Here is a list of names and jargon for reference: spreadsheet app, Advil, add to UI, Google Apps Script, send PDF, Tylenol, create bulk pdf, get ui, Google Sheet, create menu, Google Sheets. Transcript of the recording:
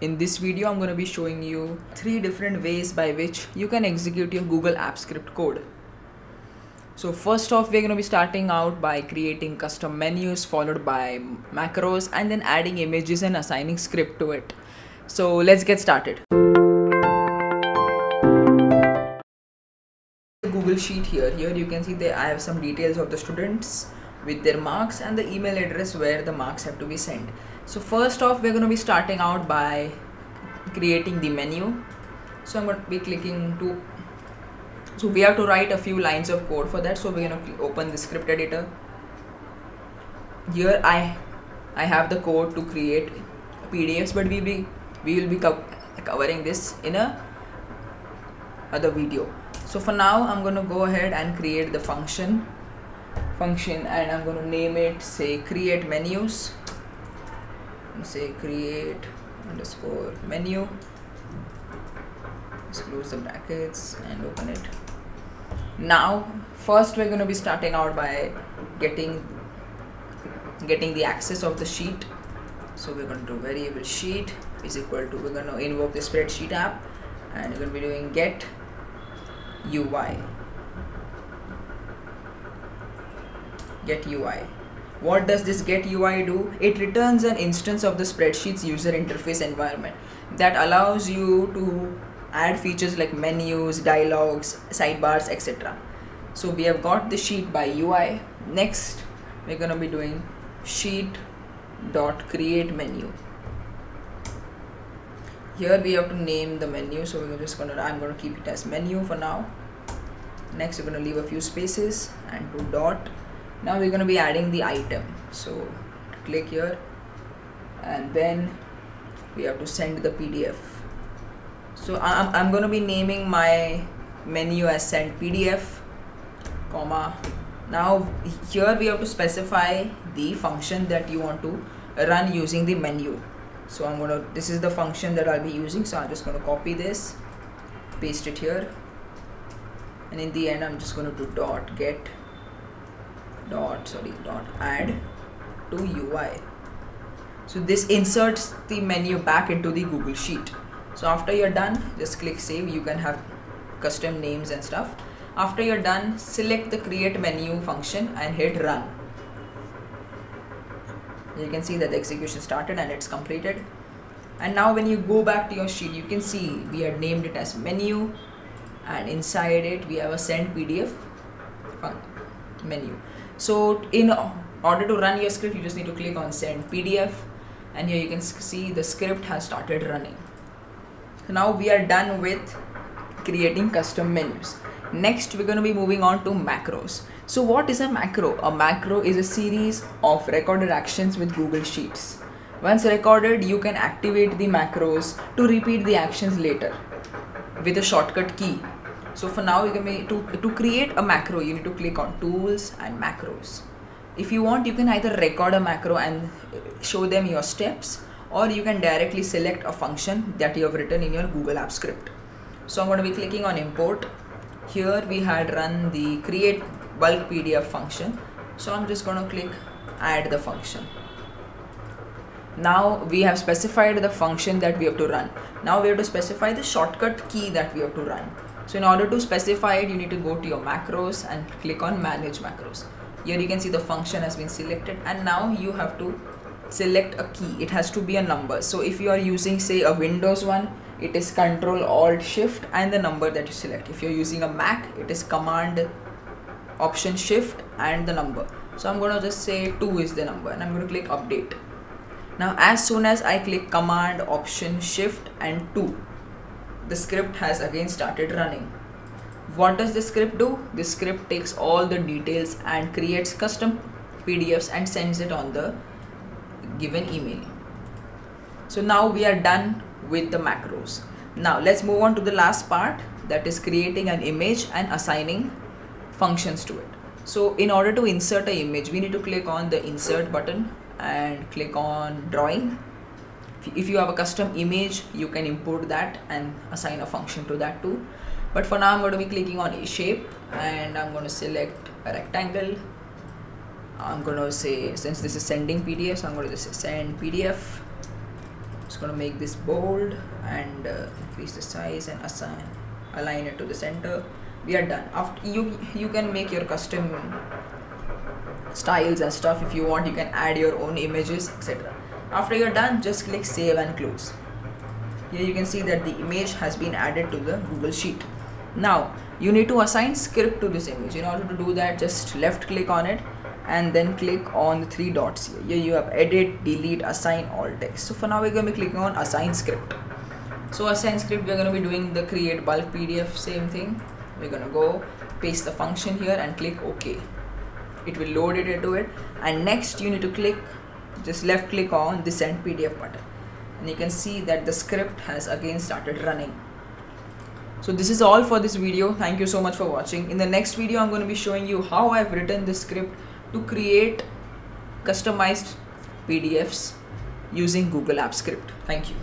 In this video, I'm going to be showing you 3 different ways by which you can execute your Google Apps Script code. So first off, we're going to be starting out by creating custom menus followed by macros and then adding images and assigning script to it. So let's get started. The Google Sheet here you can see that I have some details of the students with their marks and the email address where the marks have to be sent. So first off, we're going to be starting out by creating the menu. So I'm going to be clicking to, so we have to write a few lines of code for that. So we're going to open the script editor. Here I have the code to create PDFs, but we will be covering this in a other video. So for now, I'm going to go ahead and create the function and I'm going to name it, say, create menus. Say create underscore menu, just close the brackets and open it. Now first we're going to be starting out by getting the access of the sheet. So we're going to do variable sheet is equal to, we're going to invoke the spreadsheet app and we're going to be doing get ui. What does this get UI do? It returns an instance of the spreadsheet's user interface environment that allows you to add features like menus, dialogues, sidebars, etc. So we have got the sheet by UI. Next, we're going to be doing sheet.create menu. Here we have to name the menu, so we're just going to, I'm going to keep it as menu for now. Next, we're going to leave a few spaces and do dot. Now we're going to be adding the item, so click here and then we have to send the PDF. So I'm going to be naming my menu as send PDF, comma. Now here we have to specify the function that you want to run using the menu. So I'm going to, this is the function that I'll be using, so I'm just going to copy this, paste it here, and in the end I'm just going to do dot get dot add to UI. So this inserts the menu back into the Google Sheet. So after you're done, just click save. You can have custom names and stuff. After you're done, select the create menu function and hit run. You can see that the execution started and it's completed. And now when you go back to your sheet, you can see we had named it as menu and inside it we have a send PDF menu. So in order to run your script, you just need to click on send PDF and here you can see the script has started running. So now we are done with creating custom menus. Next we're going to be moving on to macros. So what is a macro? A macro is a series of recorded actions with Google Sheets. Once recorded, you can activate the macros to repeat the actions later with a shortcut key. So for now, you can make, to create a macro, you need to click on tools and macros. If you want, you can either record a macro and show them your steps, or you can directly select a function that you have written in your Google Apps Script. So I'm going to be clicking on import. Here we had run the create bulk PDF function. So I'm just going to click add the function. Now we have specified the function that we have to run. Now we have to specify the shortcut key that we have to run. So in order to specify it, you need to go to your macros and click on manage macros. Here you can see the function has been selected and now you have to select a key. It has to be a number. So if you are using, say, a Windows one, it is Control Alt Shift and the number that you select. If you're using a Mac, it is Command Option Shift and the number. So I'm going to just say 2 is the number and I'm going to click update. Now as soon as I click Command Option Shift and 2, the script has again started running. What does the script do? The script takes all the details and creates custom PDFs and sends it on the given email. So now we are done with the macros. Now let's move on to the last part, that is creating an image and assigning functions to it. So in order to insert an image, we need to click on the insert button and click on drawing. If you have a custom image, you can import that and assign a function to that too. But for now, I'm going to be clicking on a shape and I'm going to select a rectangle. I'm going to say, since this is sending PDF, so I'm going to just send PDF. It's just gonna make this bold and increase the size and align it to the center. We are done. After you can make your custom styles and stuff if you want. You can add your own images, etc. After you're done, just click save and close. Here you can see that the image has been added to the Google Sheet. Now you need to assign script to this image. In order to do that, just left click on it and then click on the three dots here. Here you have edit, delete, assign all text. So for now we're going to be clicking on assign script. So assign script, we're going to be doing the create bulk PDF, same thing. We're going to go paste the function here and click OK. It will load it into it, and next you need to click, just left click on the send PDF button, and you can see that the script has again started running. So this is all for this video. Thank you so much for watching. In the next video I'm going to be showing you how I've written the script to create customized PDFs using Google Apps Script. Thank you.